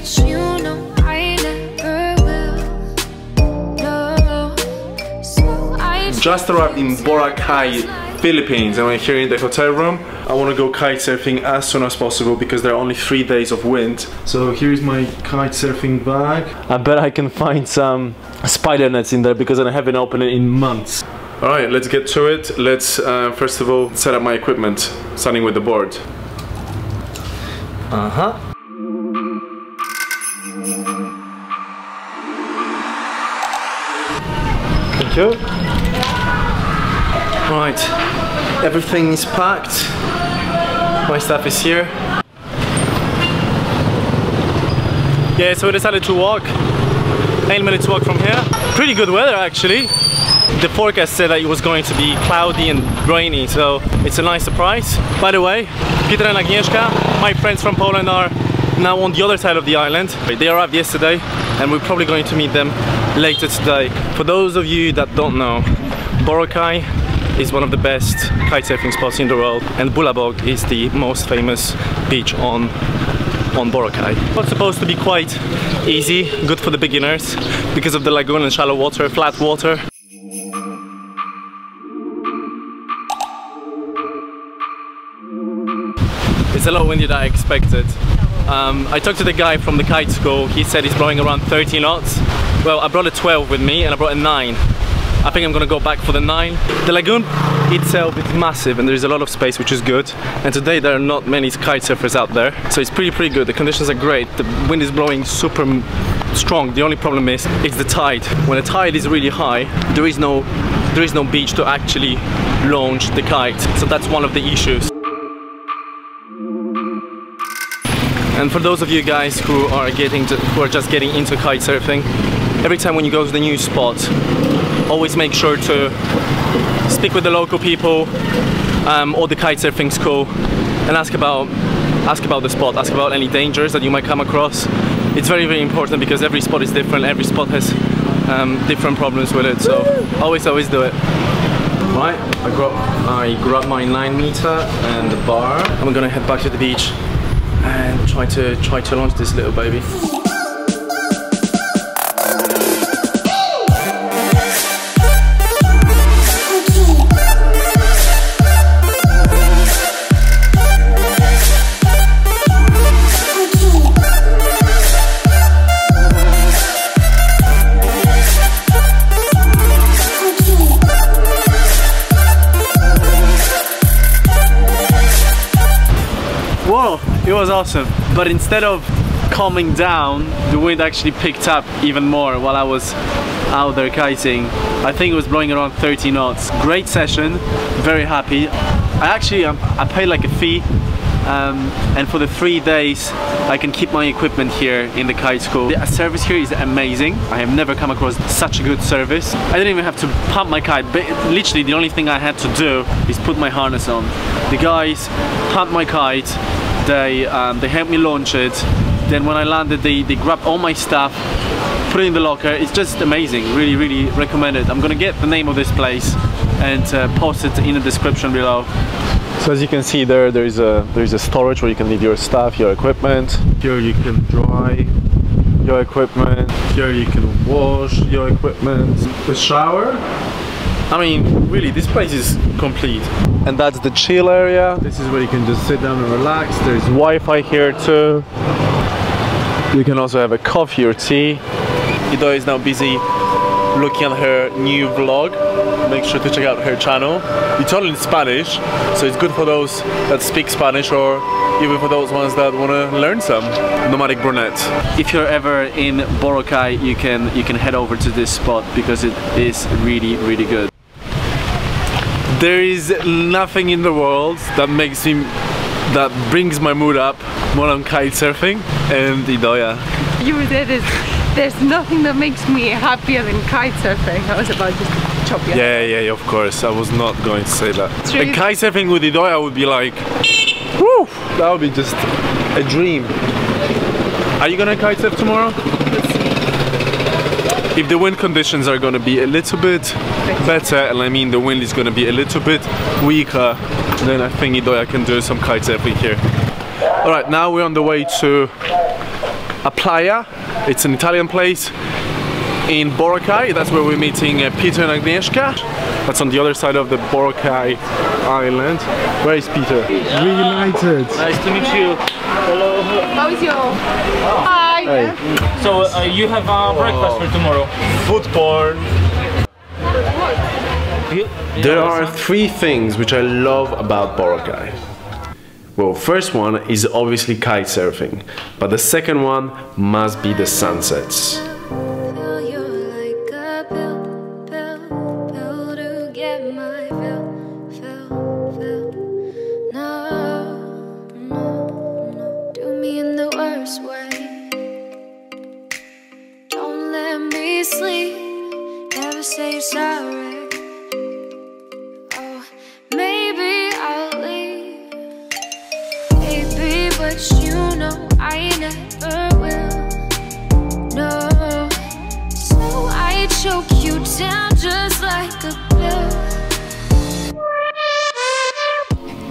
but you know I never will. No. So I just arrived in Boracay, Philippines, and we're here in the hotel room. I want to go kite surfing as soon as possible because there are only 3 days of wind. So here's my kite surfing bag. I bet I can find some spider nets in there because I haven't opened it in months. All right, let's get to it. Let's first of all set up my equipment, starting with the board. Thank you. Right, everything is packed, my stuff is here. Yeah, so we decided to walk, 8 minutes walk from here. Pretty good weather actually. The forecast said that it was going to be cloudy and rainy, so it's a nice surprise. By the way, Piotr and Agnieszka, my friends from Poland, are now on the other side of the island. They arrived yesterday and we're probably going to meet them later today. For those of you that don't know, Boracay is one of the best kitesurfing spots in the world, and Bulabog is the most famous beach on Boracay. It's supposed to be quite easy, good for the beginners because of the lagoon and shallow water, flat water. It's a lot windier than I expected. I talked to the guy from the kite school, he said he's blowing around 30 knots. Well, I brought a 12 with me and I brought a 9. I think I'm gonna go back for the 9. The lagoon itself is massive and there is a lot of space, which is good. And today there are not many kite surfers out there, so it's pretty good. The conditions are great. The wind is blowing super strong. The only problem is it's the tide. When the tide is really high, there is no beach to actually launch the kite. So that's one of the issues. And for those of you guys who are just getting into kite surfing, every time when you go to the new spot, always make sure to speak with the local people or the kitesurfing school and ask about the spot, ask about any dangers that you might come across. It's very important because every spot is different, every spot has different problems with it, so always do it. Right, I grabbed my 9 meter and the bar. I'm gonna head back to the beach and try to launch this little baby. It was awesome, but instead of calming down, the wind actually picked up even more while I was out there kiting. I think it was blowing around 30 knots. Great session, very happy. I paid like a fee, and for the 3 days I can keep my equipment here in the kite school. The service here is amazing. I have never come across such a good service. I didn't even have to pump my kite, but literally the only thing I had to do is put my harness on. The guys pumped my kite, they helped me launch it, then when I landed they grabbed all my stuff, put it in the locker. It's just amazing, really recommend it. I'm gonna get the name of this place and post it in the description below. So as you can see there is a storage where you can leave your stuff, your equipment. Here you can dry your equipment, here you can wash your equipment, the shower. I mean, really, this place is complete. And that's the chill area. This is where you can just sit down and relax. There's Wi-Fi here too. You can also have a coffee or tea. Idoya is now busy looking at her new vlog. Make sure to check out her channel. It's all in Spanish, so it's good for those that speak Spanish or even for those ones that want to learn some. Nomadic brunette. If you're ever in Boracay, you can head over to this spot because it is really good. There is nothing in the world that brings my mood up more than kite surfing and Idoya. There's nothing that makes me happier than kite surfing. I was about to chop you. Yeah, of course. I was not going to say that. Really, kite surfing with Idoya would be like, woo! That would be just a dream. Are you gonna kite surf tomorrow? If the wind conditions are going to be a little bit better, and I mean the wind is going to be a little bit weaker, then I think Idoya can do some kitesurfing here. Alright, now we're on the way to a playa. It's an Italian place in Boracay. That's where we're meeting Piotr and Agnieszka. That's on the other side of the Boracay island. Where is Piotr? Reunited. Nice to meet you. Hello. How is you? Hi. Hey. So you have breakfast for tomorrow. Food porn. There are three things which I love about Boracay. Well, first one is obviously kite surfing, but the second one must be the sunsets.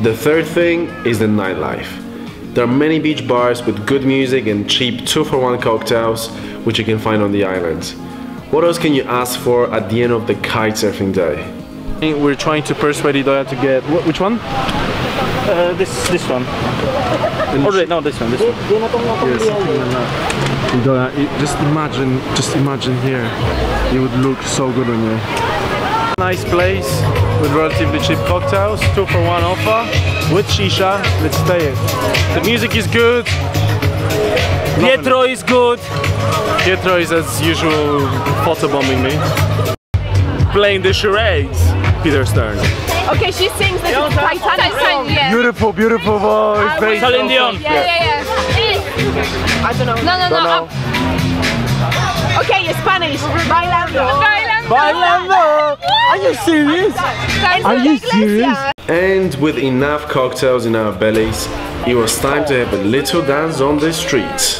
The third thing is the nightlife. There are many beach bars with good music and cheap 2-for-1 cocktails which you can find on the island. What else can you ask for at the end of the kite surfing day? We're trying to persuade Idoya to get... which one? This one. Oh, right, no, this one. Yes, like Idoya, just imagine here. It would look so good on you. Nice place with relatively cheap cocktails, 2-for-1 offer with shisha. Let's stay it. The music is good. Pietro is good. Pietro is as usual photobombing me. Playing the charades. Peter Stern. Okay, she sings the Titanic. Beautiful, beautiful voice. Very Celine Dion. Yeah. I don't know. No. Okay, it's Spanish. Bailando! Are you serious? Are you serious? And with enough cocktails in our bellies, it was time to have a little dance on the street.